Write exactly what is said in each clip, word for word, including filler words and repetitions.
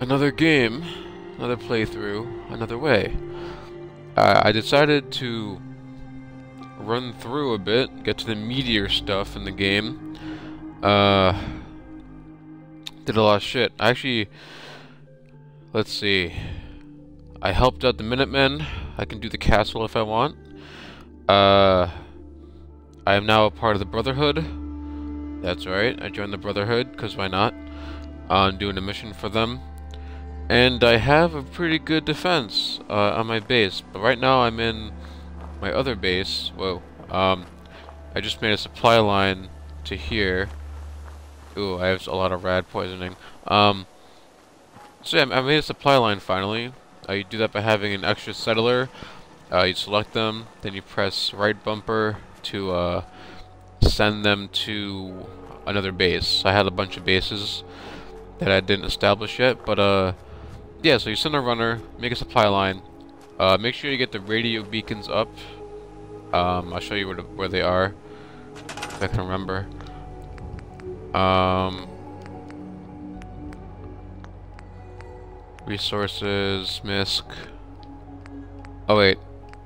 Another game, another playthrough, another way. Uh, I decided to run through a bit, get to the meteor stuff in the game. Uh, did a lot of shit. I actually, let's see. I helped out the Minutemen. I can do the castle if I want. Uh, I am now a part of the Brotherhood. That's right. I joined the Brotherhood, because why not? Uh, I'm doing a mission for them. And I have a pretty good defense uh, on my base. But right now I'm in my other base. Whoa. Um, I just made a supply line to here. Ooh, I have a lot of rad poisoning. Um, so yeah, I made a supply line finally. Uh, you do that by having an extra settler. Uh, you select them, then you press right bumper to uh, send them to another base. I had a bunch of bases that I didn't establish yet, but uh, yeah, so you send a runner, make a supply line, uh, make sure you get the radio beacons up. Um, I'll show you where, to, where they are, if I can remember. Um, resources, misc. Oh wait,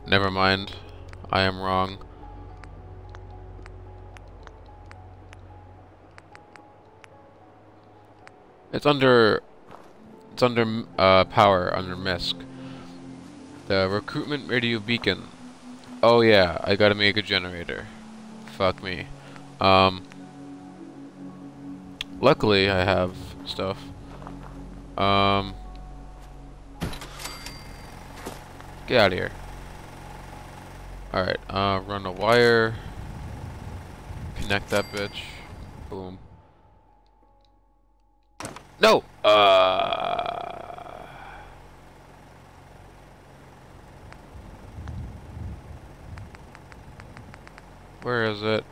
never mind. I am wrong. It's under, it's under uh, power, under misc. The recruitment radio beacon. Oh yeah, I gotta make a generator. Fuck me. Um. Luckily, I have stuff. Um. Get out of here. Alright, uh, run a wire. Connect that bitch. Boom. No! Uh... Where is it?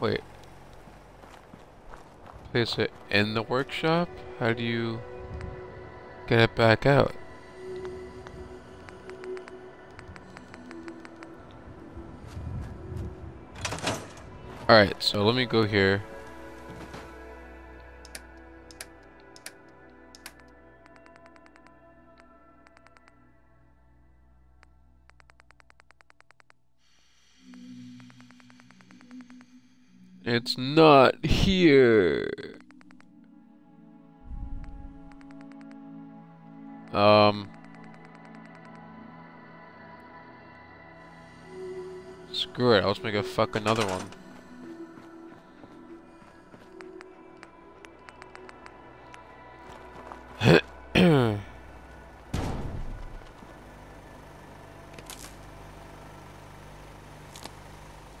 Wait. Place it in the workshop? How do you get it back out? Alright, so let me go here. It's not here. Um. Screw it, I'll just make a fuck another one.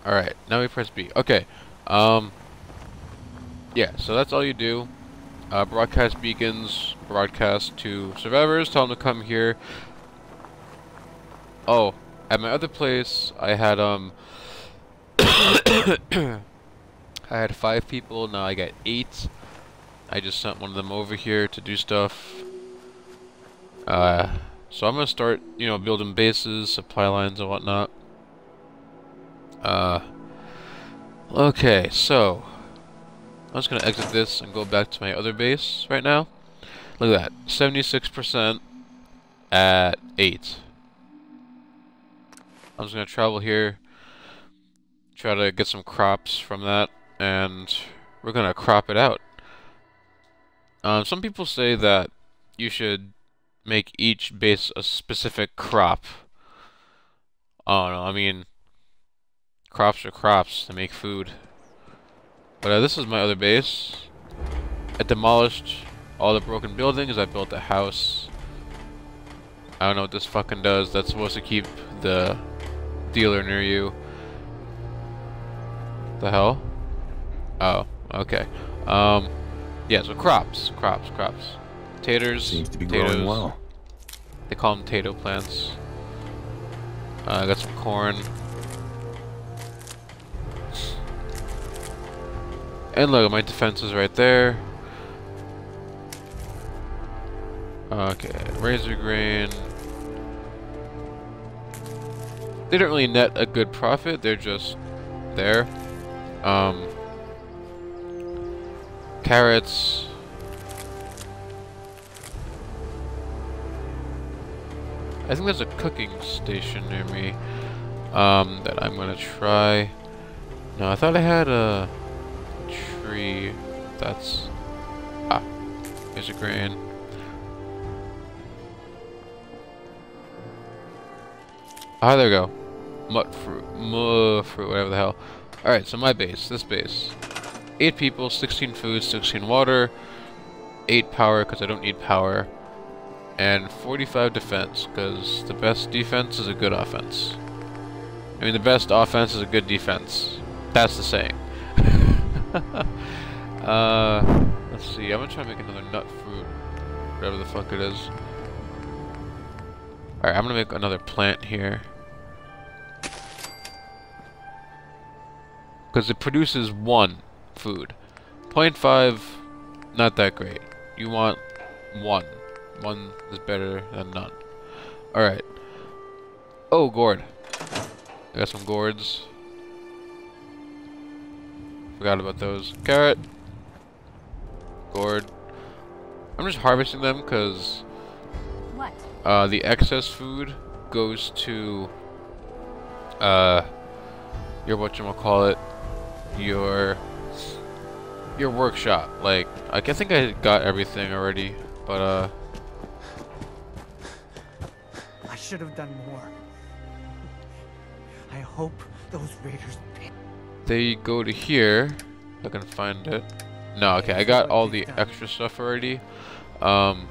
Alright, now we press B. Okay. Um, yeah, so that's all you do. Uh, broadcast beacons, broadcast to survivors, tell them to come here. Oh, at my other place, I had, um, I had five people, now I got eight. I just sent one of them over here to do stuff. Uh, so I'm gonna start, you know, building bases, supply lines and whatnot. Uh, okay, so I'm just gonna exit this and go back to my other base right now. Look at that, seventy-six percent at eight. I'm just gonna travel here, try to get some crops from that, and we're gonna crop it out. Um, some people say that you should make each base a specific crop. Oh no, I mean, crops are crops to make food. But uh, this is my other base. I demolished all the broken buildings. I built a house. I don't know what this fucking does. That's supposed to keep the dealer near you. The hell? Oh, okay. Um, yeah, so crops, crops, crops. Taters, seems to be potatoes. Growing well. They call them tato plants. Uh, I got some corn. And look, my defense is right there. Okay, razor grain. They don't really net a good profit, they're just there. Um, carrots. I think there's a cooking station near me um, that I'm gonna try. No, I thought I had a tree. That's ah, there's a grain. Ah, there we go. Mud fruit, mud fruit, whatever the hell. All right, so my base, this base, eight people, sixteen food, sixteen water, eight power because I don't need power. And forty-five defense, because the best defense is a good offense. I mean, the best offense is a good defense. That's the saying. uh, let's see, I'm gonna try to make another nut fruit, whatever the fuck it is. Alright, I'm gonna make another plant here. Because it produces one food. zero point five, not that great. You want one. One is better than none. Alright. Oh, gourd. I got some gourds. Forgot about those. Carrot. Gourd. I'm just harvesting them because uh, the excess food goes to uh, your whatchamacallit, your, your workshop. Like, I think I got everything already, but uh... I should have done more. I hope those raiders. They go to here. I can find it. No, okay. I got all the extra stuff already. Um,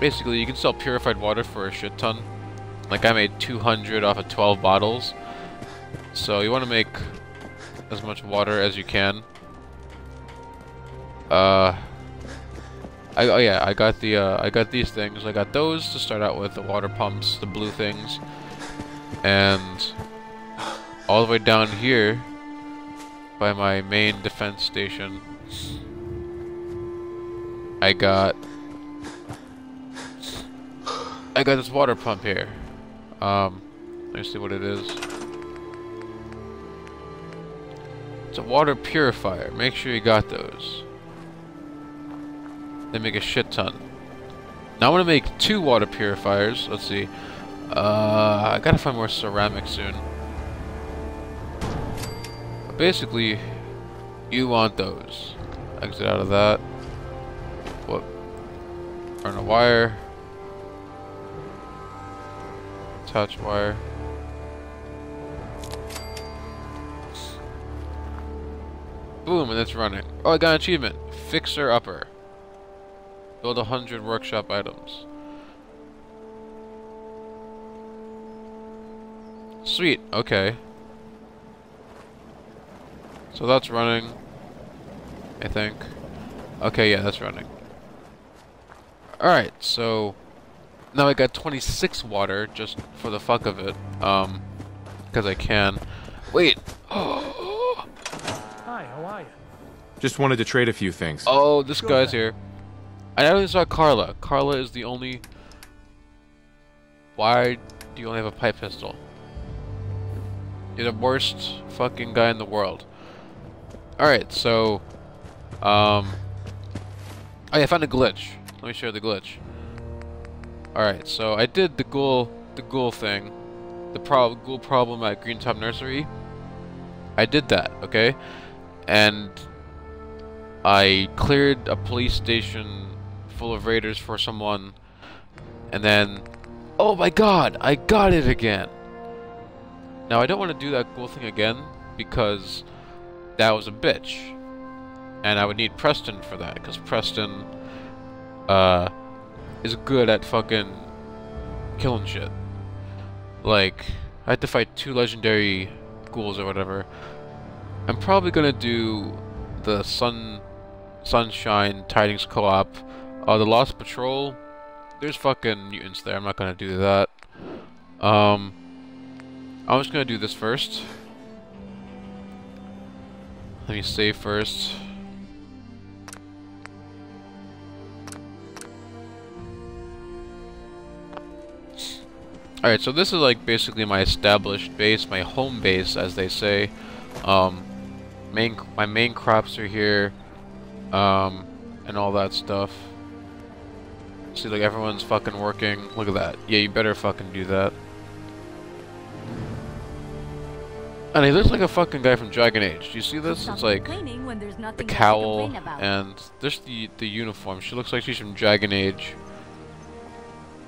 basically, you can sell purified water for a shit ton. Like I made two hundred off of twelve bottles. So you want to make as much water as you can. Uh. I, oh yeah, I got the uh, I got these things. I got those to start out with, the water pumps, the blue things, and all the way down here by my main defense station, I got I got this water pump here. Um, let me see what it is. It's a water purifier. Make sure you got those. They make a shit ton. Now I want to make two water purifiers. Let's see. Uh, I gotta find more ceramic soon. But basically, you want those. Exit out of that. Whoop. Turn a wire. Touch wire. Boom, and it's running. Oh, I got an achievement. Fixer upper. Build a hundred workshop items. Sweet, okay. So that's running, I think. Okay, yeah, that's running. Alright, so now I got twenty-six water just for the fuck of it. Um, because I can. Wait! Hi, how are you? Just wanted to trade a few things. Oh, this guy's here. I only saw Carla. Carla is the only... Why do you only have a pipe pistol? You're the worst fucking guy in the world. Alright, so... Um... Oh yeah, I found a glitch. Let me show you the glitch. Alright, so I did the ghoul... The ghoul thing. The prob ghoul problem at Greentop Nursery. I did that, okay? And... I cleared a police station... full of raiders for someone, and then, oh my god, I got it again. Now I don't want to do that ghoul thing again because that was a bitch, and I would need Preston for that because Preston uh, is good at fucking killing shit. Like I had to fight two legendary ghouls or whatever. I'm probably gonna do the Sun Sunshine Tidings co-op. Uh, the Lost Patrol, there's fucking mutants there, I'm not gonna do that. Um, I'm just gonna do this first. Let me save first. Alright, so this is like basically my established base, my home base as they say. Um, main my main crops are here, um, and all that stuff. See, like, everyone's fucking working. Look at that. Yeah, you better fucking do that. And he looks like a fucking guy from Dragon Age. Do you see this? It's like the cowl and just the the uniform. She looks like she's from Dragon Age.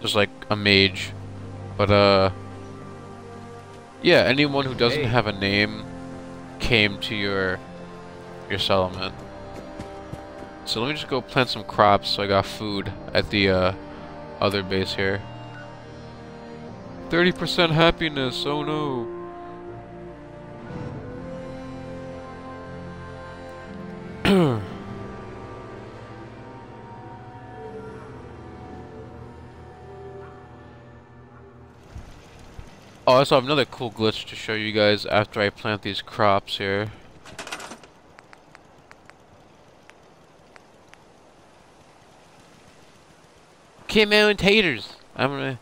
Just like a mage. But uh yeah, anyone who doesn't hey. have a name came to your your settlement. So let me just go plant some crops so I got food at the uh other base here. thirty percent happiness, oh no. Oh, I saw another cool glitch to show you guys after I plant these crops here. Come on, taters! I'm gonna...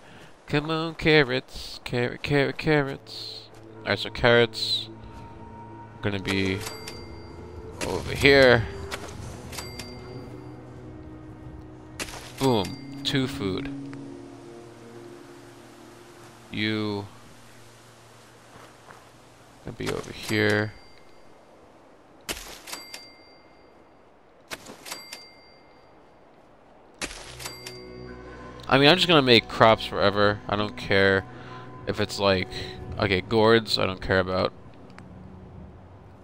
Come on, carrots. Carrot, carrot, carrots. Alright, so carrots... gonna be... over here. Boom. Two food. You... gonna be over here. I mean, I'm just gonna make crops forever. I don't care if it's like, okay, gourds, I don't care about.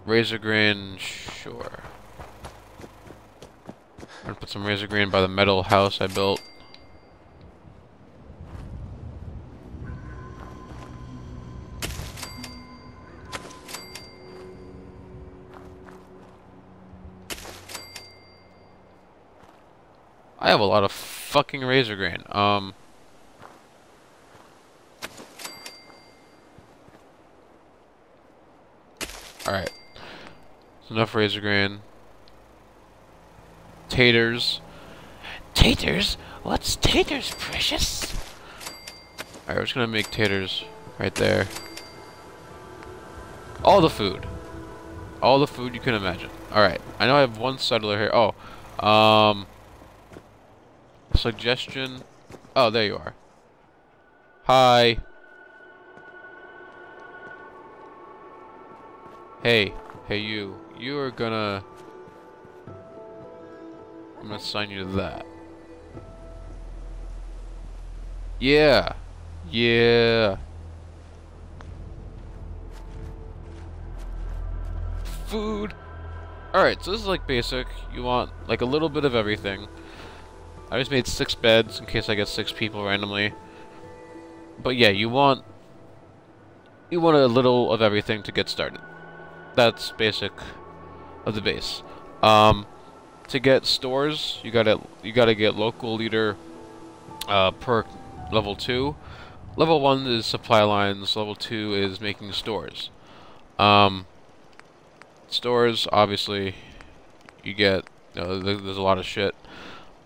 Razor grain, sure. I'm gonna put some razor grain by the metal house I built. I have a lot of fucking razor grain. Um, Alright. Enough razor grain. Taters. Taters? What's taters, precious? Alright, we're just gonna make taters right there. All the food. All the food you can imagine. Alright. I know I have one settler here. Oh. Um... Suggestion. Oh, there you are. Hi. Hey. Hey, you. You are gonna... I'm gonna assign you to that. Yeah. Yeah. Food. Alright, so this is like basic. You want like a little bit of everything. I just made six beds in case I get six people randomly. But yeah, you want... you want a little of everything to get started. That's basic of the base. Um, to get stores, you gotta you gotta get local leader uh, perk level two. Level one is supply lines. Level two is making stores. Um, stores, obviously, you get... You know, there's a lot of shit.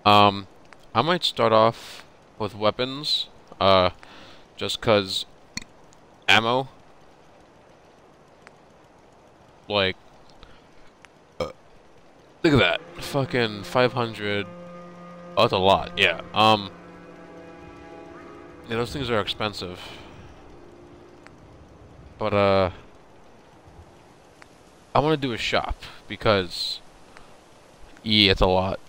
Um, I might start off with weapons, uh, just cause ammo, like, uh, look at that, fucking five hundred, oh, that's a lot, yeah, um, yeah, those things are expensive, but, uh, I want to do a shop, because, yeah, it's a lot.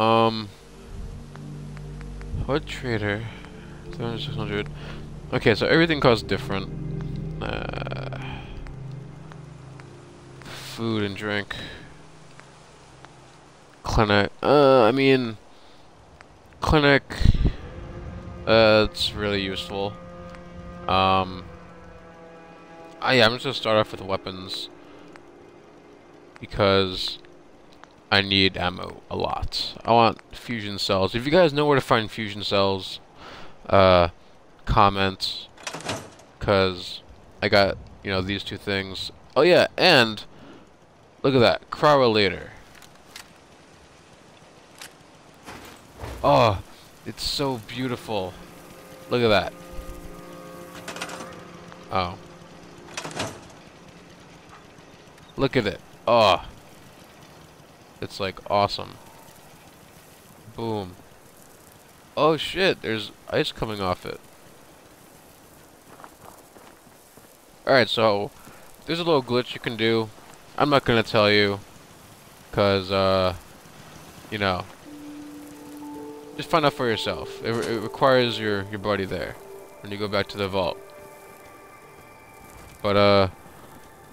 Um, what trader? six hundred. Okay, so everything costs different. Uh, food and drink. Clinic. Uh, I mean, clinic. Uh, it's really useful. Um, I, yeah, I'm just gonna start off with weapons because I need ammo a lot. I want fusion cells. If you guys know where to find fusion cells, uh, comment, cause I got, you know, these two things. Oh yeah, and look at that, cryolator. Oh, it's so beautiful. Look at that. Oh. Look at it. Oh. It's like awesome. Boom. Oh shit, there's ice coming off it. Alright, so there's a little glitch you can do. I'm not gonna tell you, cause uh, you know, just find out for yourself. It, re it requires your your buddy there when you go back to the vault. But uh,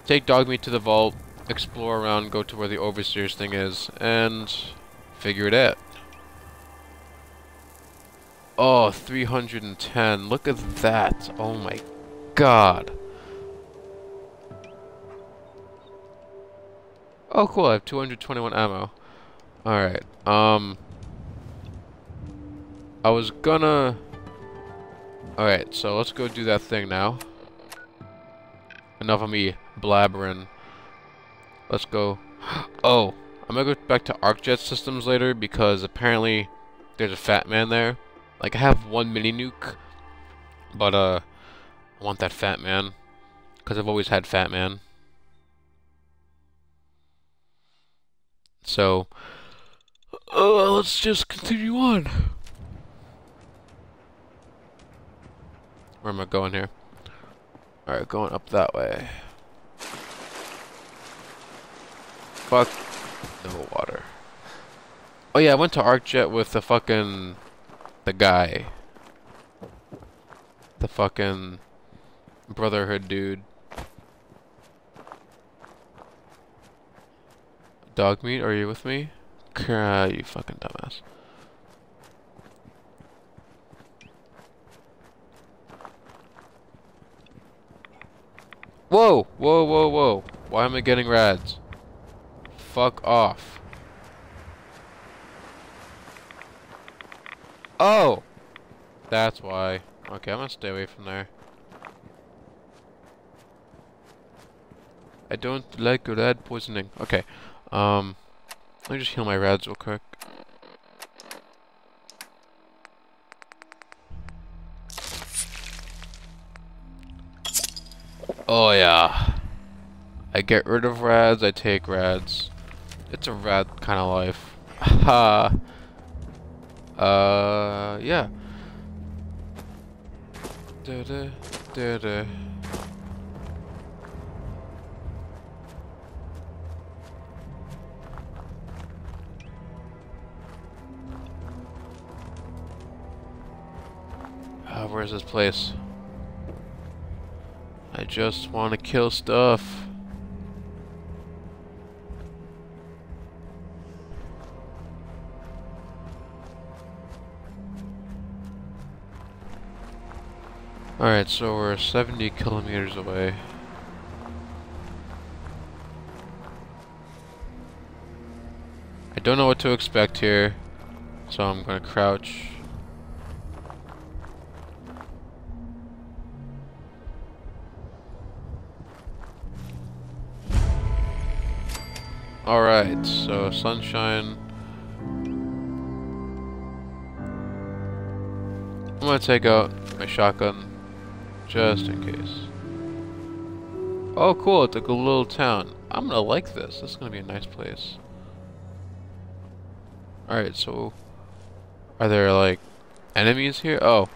take Dogmeat to the vault, explore around, go to where the Overseer's thing is, and figure it out. Oh, three hundred ten. Look at that. Oh my God. Oh cool, I have two hundred twenty-one ammo. Alright, um... I was gonna... Alright, so let's go do that thing now. Enough of me blabbering. Let's go... Oh! I'm gonna go back to ArcJet Systems later because apparently there's a Fat Man there. Like, I have one mini nuke, but uh... I want that Fat Man. Because I've always had Fat Man. So, uh, let's just continue on. Where am I going here? Alright, going up that way. Fuck. No water. Oh yeah, I went to ArcJet with the fucking... The guy. The fucking... Brotherhood dude. Dogmeat, are you with me? Crap, you fucking dumbass. Whoa! Whoa, whoa, whoa. Why am I getting rads? Fuck off. Oh! That's why. Okay, I'm gonna stay away from there. I don't like rad poisoning. Okay. Um, let me just heal my rads real quick. Oh yeah, I get rid of rads, I take rads. It's a rad kind of life. Ha. uh, yeah. Da da da da. Where's this place? I just want to kill stuff. Alright, so we're seventy kilometers away. I don't know what to expect here, so I'm gonna crouch. Alright, so Sunshine. I'm gonna take out my shotgun just in case. Oh cool, it's like a little town. I'm gonna like this. This is gonna be a nice place. Alright, so are there like enemies here? Oh.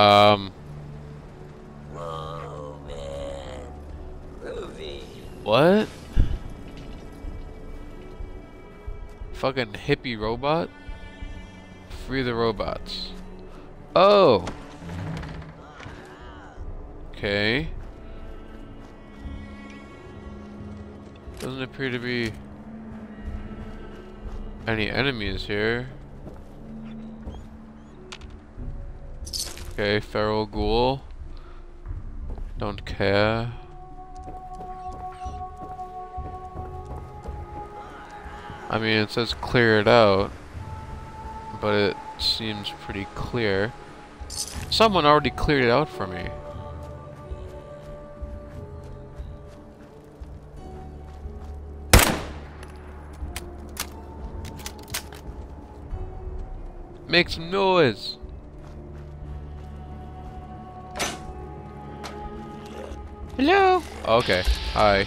Um What? Fucking hippie robot? Free the robots. Oh! Okay. Doesn't appear to be any enemies here. Okay, feral ghoul. Don't care. I mean, it says clear it out, but it seems pretty clear. Someone already cleared it out for me. Make some noise! Hello? Okay. Hi.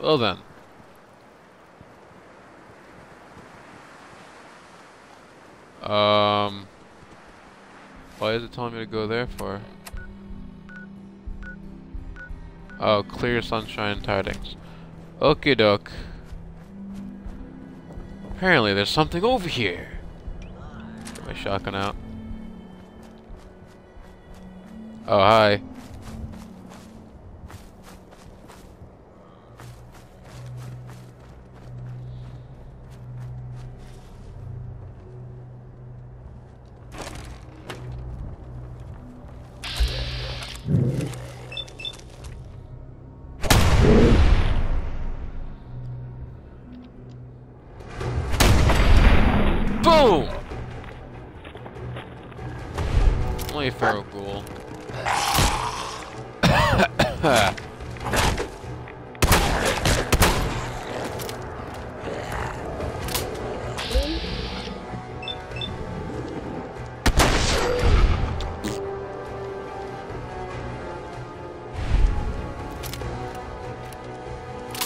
Well then. Um. Why is it telling me to go there for? Oh, clear Sunshine Tidings. Okie doke. Apparently there's something over here. Get my shotgun out. Oh, hi. Boom! Only a feral ghoul.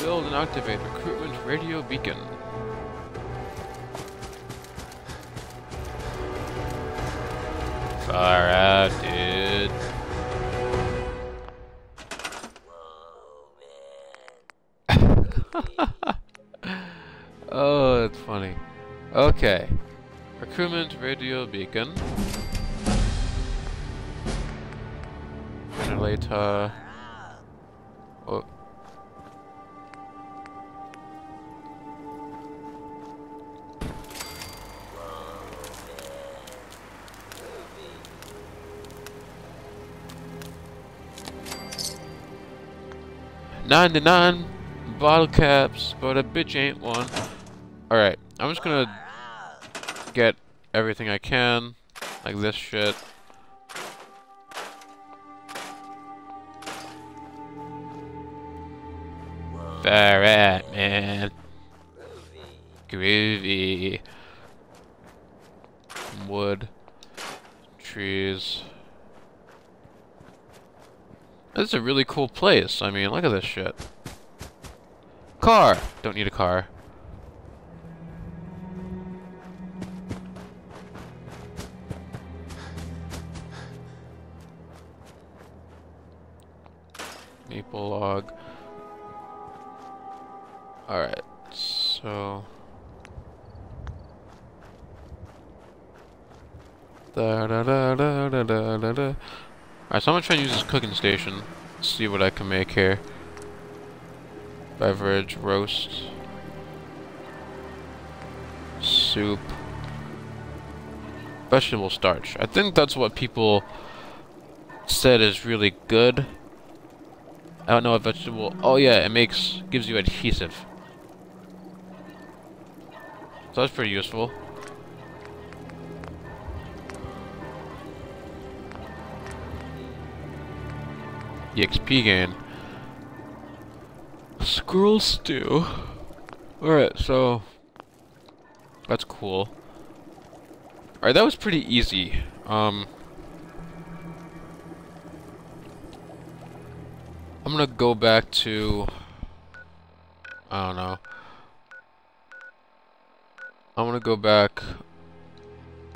Build and activate recruitment radio beacon. Far out, dude. Oh, that's funny. Okay. Recruitment radio beacon. Ventilator. Oh. ninety-nine bottle caps, but a bitch ain't one. Alright, I'm just gonna get everything I can, like this shit. Alright, man. Groovy. Wood. Trees. This is a really cool place. I mean, look at this shit. Car! Don't need a car. Maple log. Alright, so. Da da da da da da da da. Alright, so I'm gonna try and use this cooking station. See what I can make here. Beverage, roast, soup, vegetable starch. I think that's what people said is really good. I don't know what vegetable. Oh yeah, it makes gives you adhesive. So that's pretty useful. X P gain. Squirrel stew. Alright, so that's cool. Alright, that was pretty easy. Um I'm gonna go back to I don't know. I'm gonna go back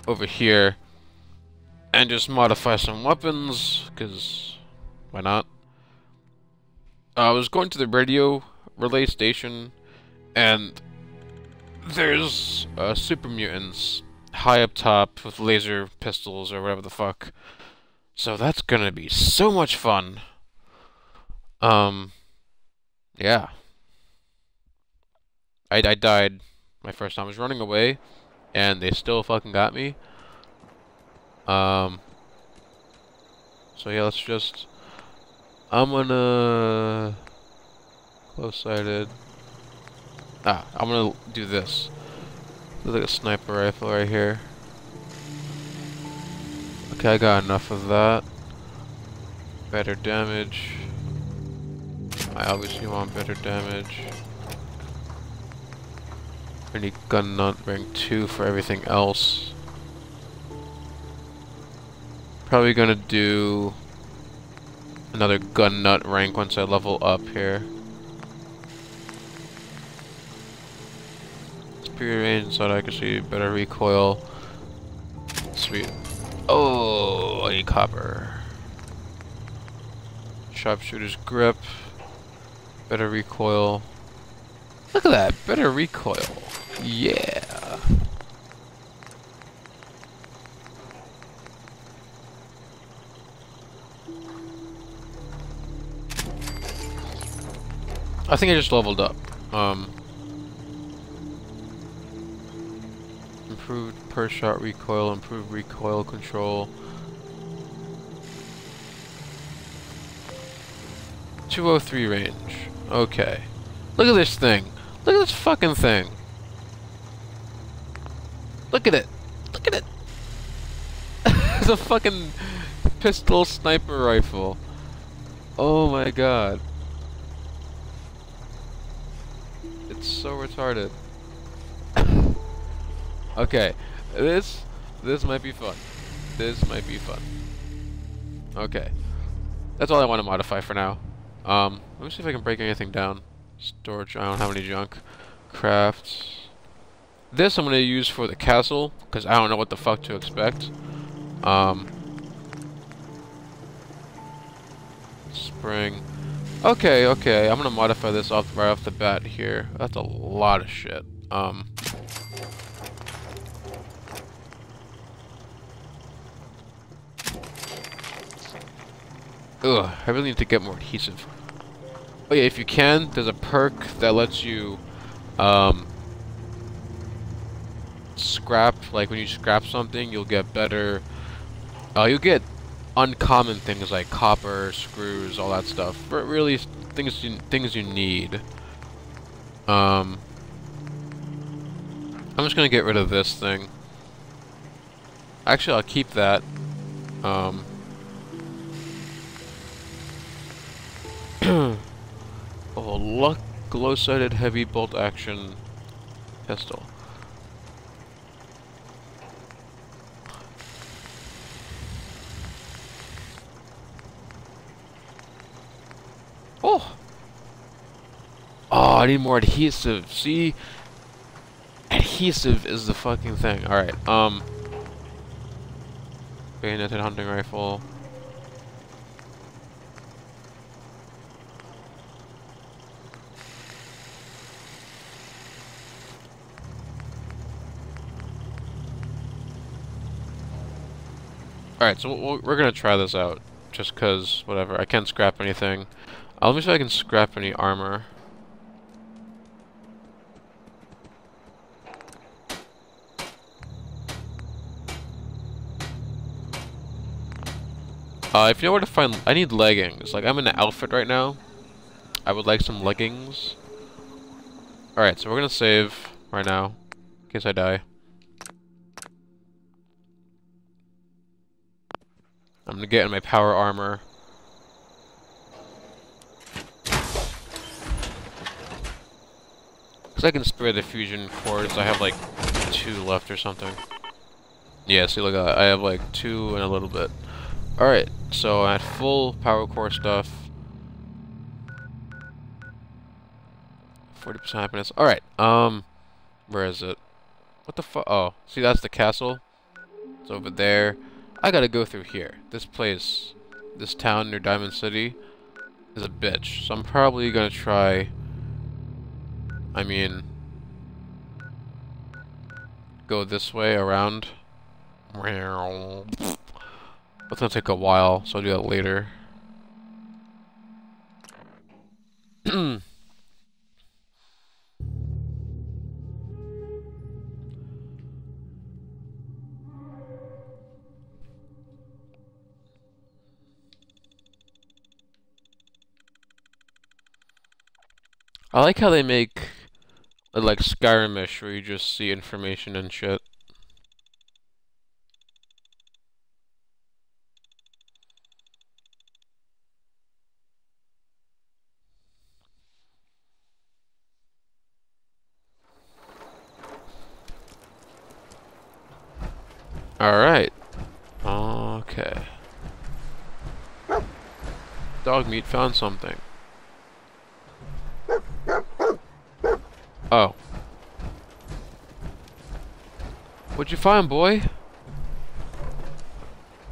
over here and just modify some weapons, cause why not? Uh, I was going to the radio relay station, and there's uh, super mutants high up top with laser pistols or whatever the fuck. So that's gonna be so much fun. Um, yeah. I, I died my first time. I was running away, and they still fucking got me. Um. So yeah, let's just I'm gonna... close-sighted. Ah, I'm gonna do this. There's like a sniper rifle right here. Okay, I got enough of that. Better damage. I obviously want better damage. I need gun nut rank two for everything else. Probably gonna do another gun nut rank once I level up here. Superior range, so I can see better recoil. Sweet. Oh, I need copper. Sharpshooter's grip. Better recoil. Look at that, better recoil. Yeah. I think I just leveled up. Um, improved per shot recoil, improved recoil control. two oh three range. Okay. Look at this thing. Look at this fucking thing. Look at it. Look at it. It's a fucking pistol sniper rifle. Oh my god. It's so retarded. Okay. This this might be fun. This might be fun. Okay. That's all I want to modify for now. Um, let me see if I can break anything down. Storage, I don't have any junk. Crafts. This I'm going to use for the castle, because I don't know what the fuck to expect. Um. Spring. Okay, okay, I'm going to modify this off right off the bat here. That's a lot of shit. Um. Ugh, I really need to get more adhesive. Oh yeah, if you can, there's a perk that lets you um, scrap. Like when you scrap something, you'll get better. Uh, you'll get uncommon things like copper, screws, all that stuff. But really, things you, things you need. Um, I'm just gonna get rid of this thing. Actually, I'll keep that. Um, Oh, luck, glow-sighted, heavy bolt-action pistol. Oh! Oh, I need more adhesive. See? Adhesive is the fucking thing. Alright, um... bayoneted hunting rifle... Alright, so we'll, we're gonna try this out, just cause, whatever, I can't scrap anything. Uh, let me see if I can scrap any armor. Uh, if you know where to find, I need leggings. Like, I'm in an outfit right now. I would like some leggings. Alright, so we're gonna save right now, in case I die. I'm gonna get in my power armor. Cause I can spare the fusion cords. I have like two left or something. Yeah, see look, I have like two and a little bit. Alright, so I had full power core stuff. forty percent happiness. Alright, um, where is it? What the fu- oh, see that's the castle. It's over there. I gotta go through here. This place, this town near Diamond City is a bitch. So I'm probably gonna try, I mean, go this way around. That's gonna take a while, so I'll do that later. I like how they make a, like Skyrimish, where you just see information and shit. All right. Okay. Dogmeat found something. Oh. What'd you find, boy?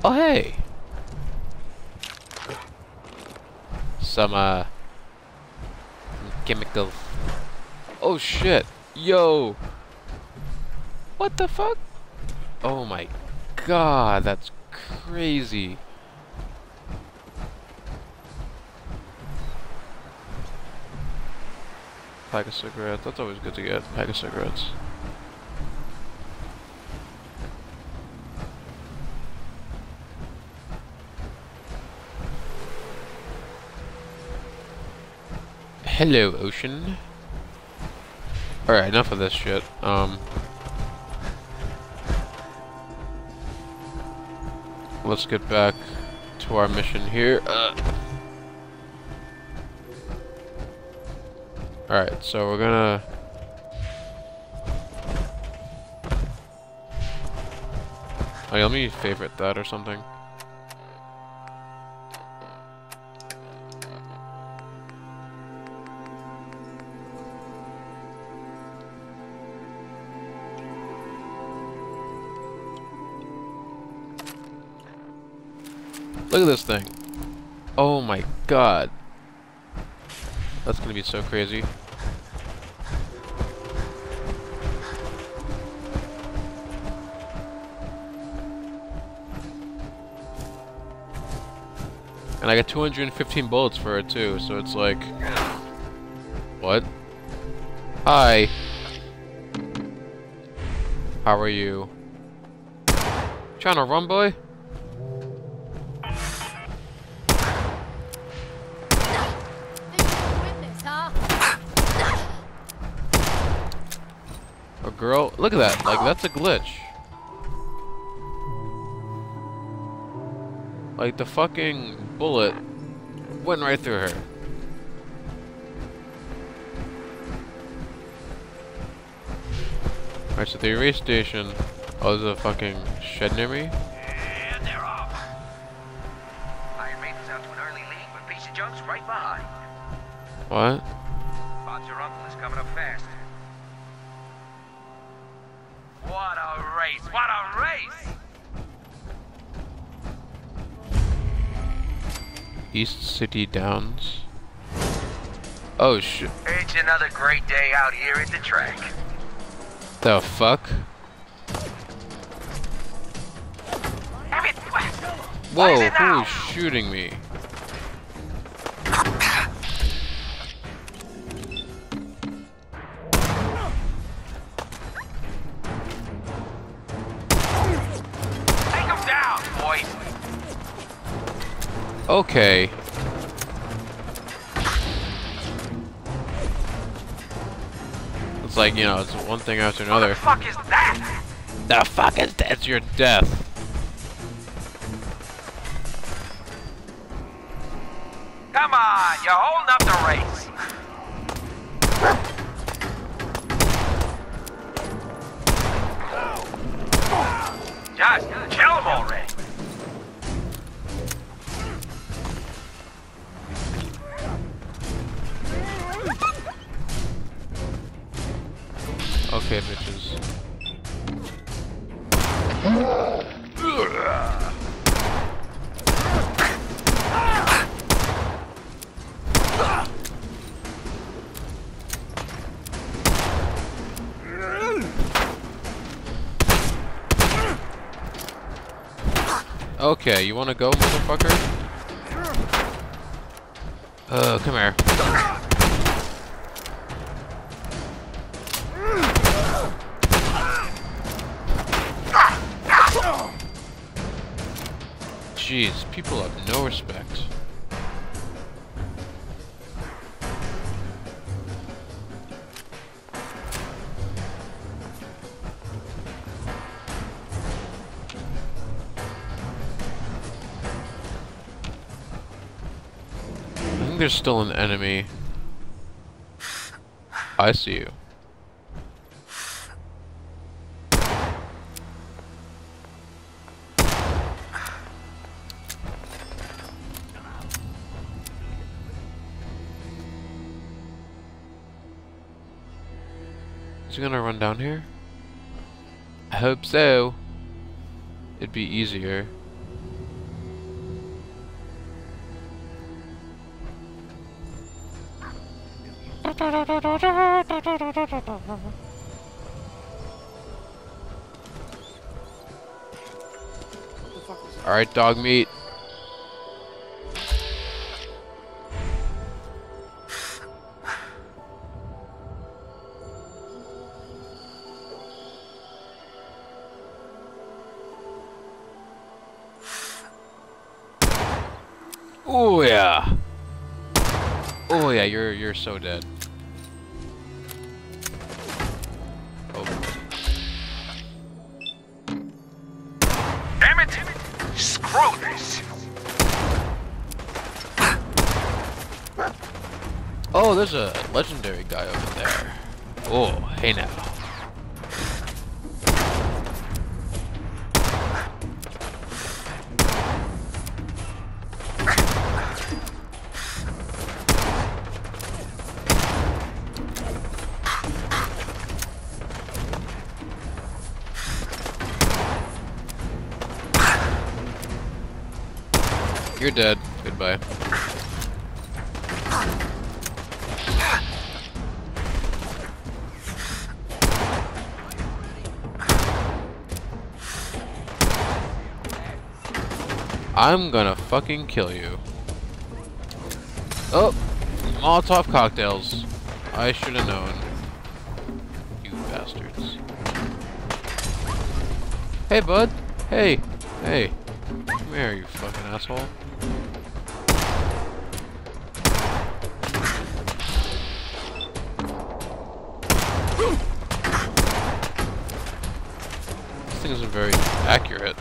Oh, hey. Some, uh... chemicals. Oh, shit. Yo. What the fuck? Oh, my God. That's crazy. Pack of cigarettes. That's always good to get. Pack of cigarettes. Hello, ocean. Alright, enough of this shit. Um, let's get back to our mission here. Uh. Alright, so we're gonna... Oh, yeah, let me favorite that or something. Look at this thing. Oh my God. That's gonna be so crazy. And I got two hundred fifteen bullets for it too, so it's like... What? Hi. How are you? Trying to run, boy? Girl, look at that, like that's a glitch. Like the fucking bullet went right through her. Alright, so the erase station. Oh, there's a fucking shed near me. And they're off. Iron Maiden's out to an early lead, but piece of junk's right behind. What? Bob's your uncle is coming up fast. What a race! What a race! East City Downs. Oh shit! It's another great day out here at the track. The fuck? Whoa! Who's shooting me? Okay. It's like, you know, it's one thing after another. What the fuck is that? The fuck is that? It's your death. Come on, you're holding up the race. Just kill him already. Okay, bitches. Okay, you wanna go, motherfucker? Uh, come here. Jeez, people have no respect. there's still an enemy. I see you. Is he gonna run down here? I hope so. It'd be easier. Alright, Dogmeat. Oh yeah. Oh yeah, you're you're so dead. Oh, there's a legendary guy over there. Oh, hey now. You're dead. Goodbye. I'm gonna fucking kill you. Oh! Molotov cocktails. I should have known. You bastards. Hey, bud! Hey! Hey! Come here, you fucking asshole. This thing isn't very accurate.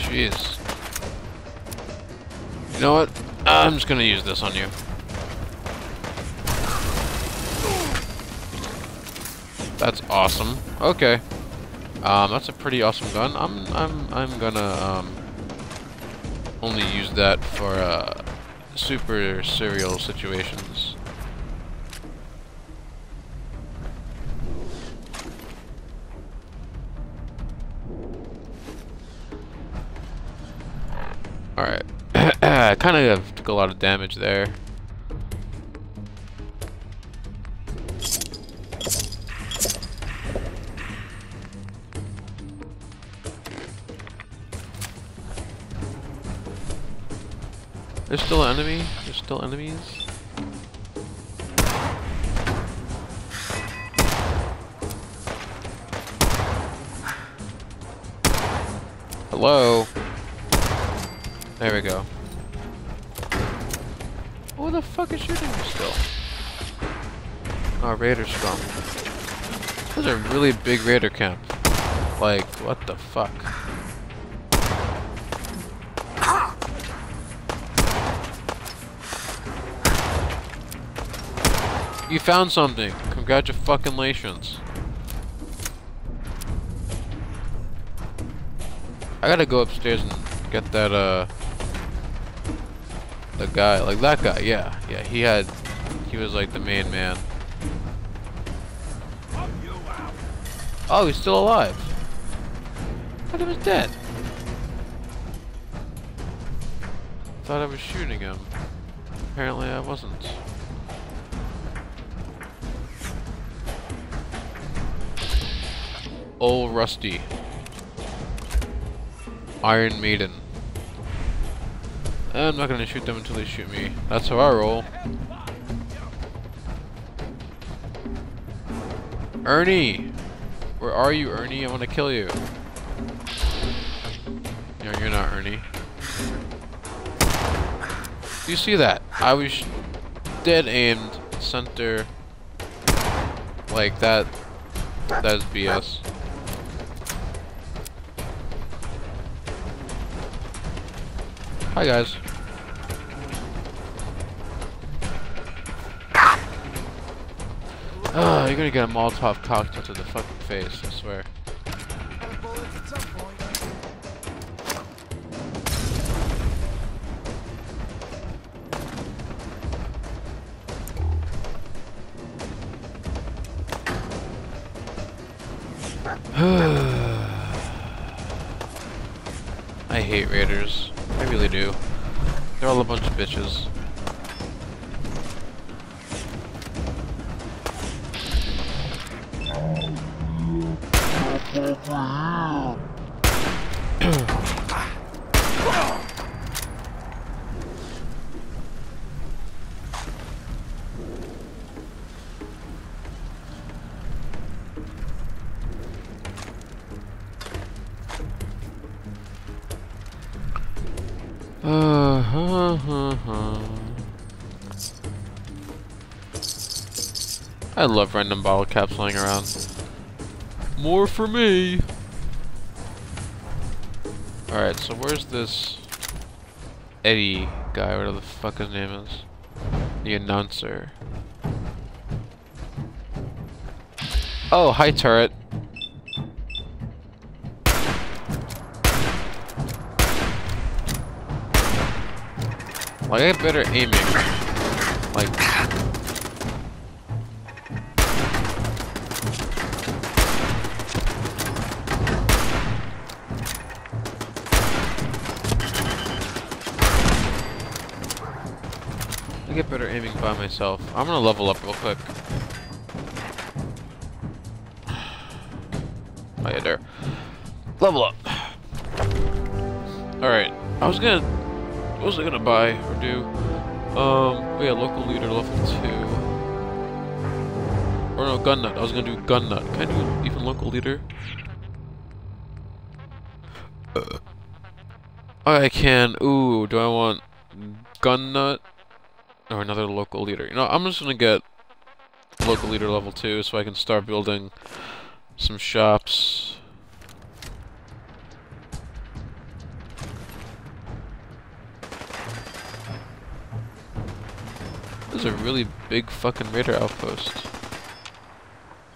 Jeez. You know what? I'm just gonna use this on you. That's awesome. Okay. Um, that's a pretty awesome gun. I'm I'm I'm gonna um only use that for uh super serial situations. Alright. I kind of took a lot of damage there. There's still an enemy? There's still enemies? Hello? There we go. Who the fuck is shooting me still? Oh, Raider scum. This is a really big Raider camp. Like, what the fuck? You found something. Congratulations. I gotta go upstairs and get that, uh... the guy, like that guy, yeah, yeah, he had, he was like the main man. Oh, he's still alive. But he was dead. Thought I was shooting him. Apparently I wasn't. Old Rusty. Iron Maiden. I'm not gonna shoot them until they shoot me. That's how I roll. Ernie! Where are you, Ernie? I want to kill you. No, you're not Ernie. Do you see that? I was dead aimed center. Like that. That's B S. Hi guys. Oh, you're gonna get a Molotov cocktail to the fucking face, I swear. I hate raiders. I really do. They're all a bunch of bitches. Uh huh huh huh. I love random bottle caps lying around. More for me. All right, so where's this Eddie guy? Whatever the fuck his name is, the announcer. Oh, hi turret. Like, I have better aiming. Like, I get better aiming by myself. I'm gonna level up real quick. Oh, yeah, there. Level up. Alright, I was gonna. What was I gonna buy or do? Um, yeah, local leader level two. Or no, gun nut. I was gonna do gun nut. Can I do even local leader? Uh, I can. Ooh, do I want gun nut or another local leader? You know, I'm just gonna get local leader level two so I can start building some shops. This is a really big fucking raider outpost.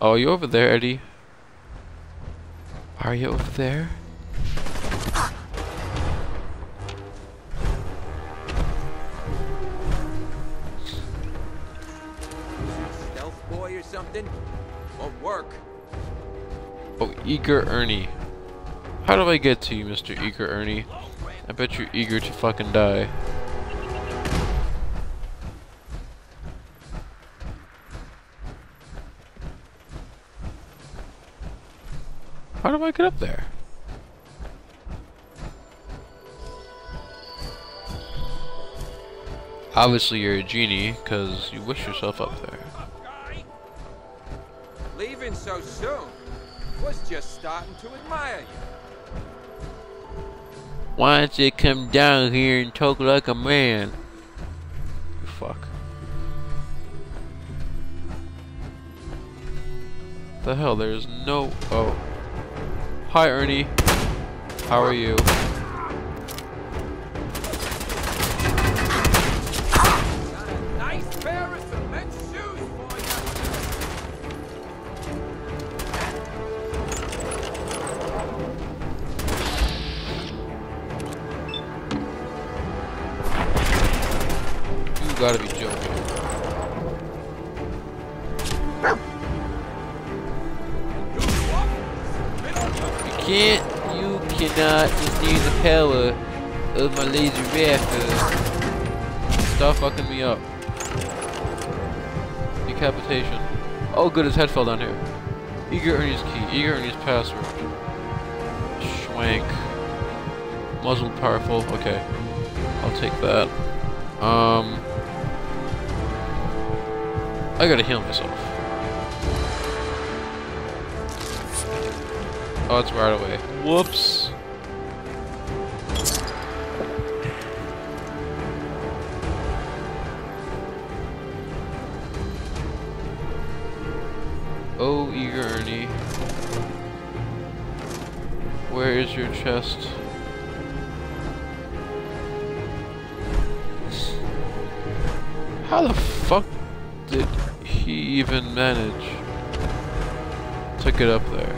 Oh, are you over there, Eddie? Are you over there? Stealth boy or something? Won't work. Oh, Eager Ernie. How do I get to you, Mister Eager Ernie? I bet you're eager to fucking die. How do I get up there? Obviously you're a genie, because you wish yourself up there. Leaving so soon? Was just starting to admire you. Why don't you come down here and talk like a man? You fuck. The hell, there's no... Oh. Hi Ernie, how are you? Can't you cannot just use the power of my laser rifle? Stop fucking me up. Decapitation. Oh good, his head fell down here. Eager Ernie's key. Eager Ernie's password. Schwank. Muzzle powerful. Okay. I'll take that. Um I gotta heal myself. Oh, it's right away. Whoops. Oh, Eager Ernie. Where is your chest? How the fuck did he even manage to get up there?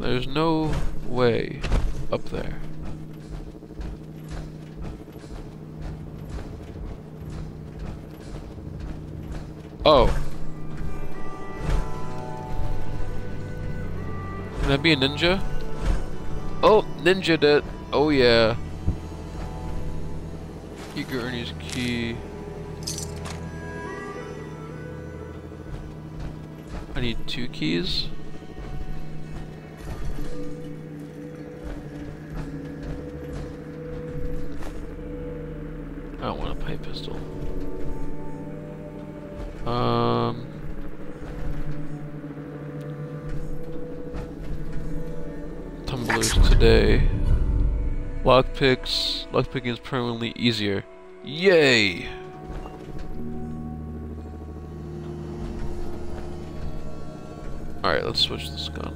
There's no way up there. Oh. Can I be a ninja? Oh, ninja did. Oh yeah. Eager Ernies key. I need two keys. I don't want a pipe pistol. Um. Tumblers today. Lockpicks. Lockpicking is permanently easier. Yay! Alright, let's switch this gun.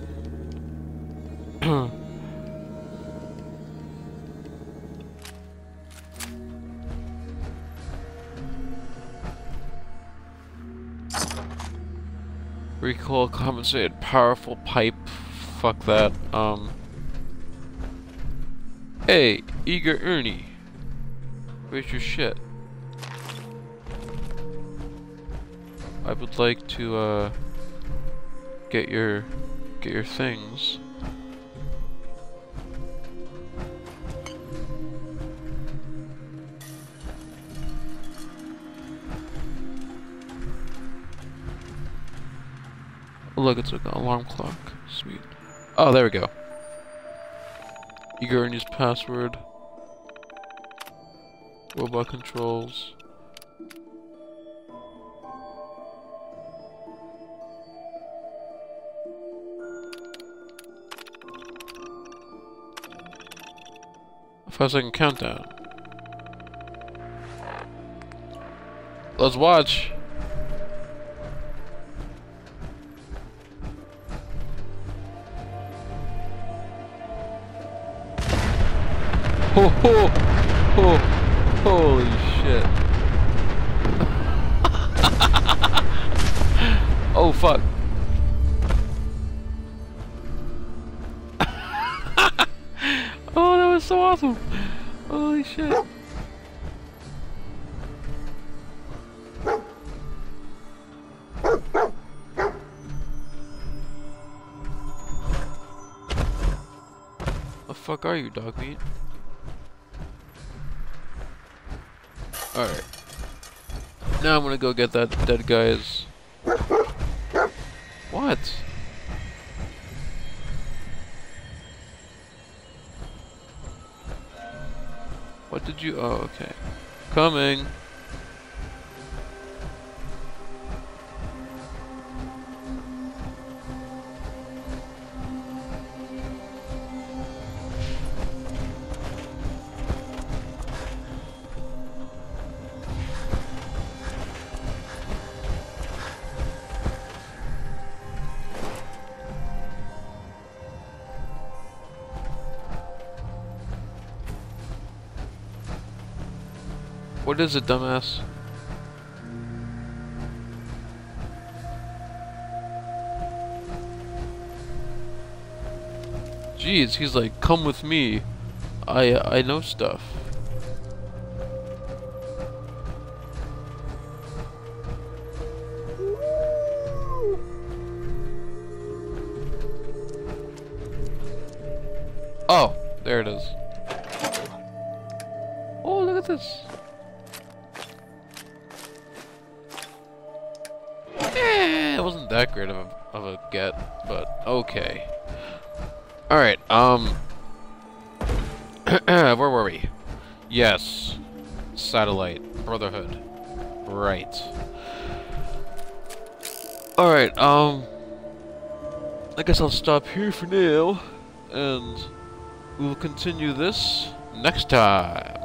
Recoil compensated powerful pipe. Fuck that. Um. Hey, Eager Ernie. Where's your shit? I would like to uh get your get your things. Look, it's an alarm clock. Sweet. Oh, there we go. Eager Ernie's password. Robot controls. A five second countdown. Let's watch. Ho ho ho! Holy shit! Oh fuck! Oh, that was so awesome! Holy shit! The fuck are you, Dogmeat? Alright. Now I'm gonna go get that dead guy's. What? What did you. Oh, okay. Coming! What is it, dumbass? Jeez, he's like, come with me. I I know stuff. Oh, there it is. Oh, look at this. That great of a, of a get, but okay. Alright, um... where were we? Yes. Satellite. Brotherhood. Right. Alright, um... I guess I'll stop here for now, and we'll continue this next time.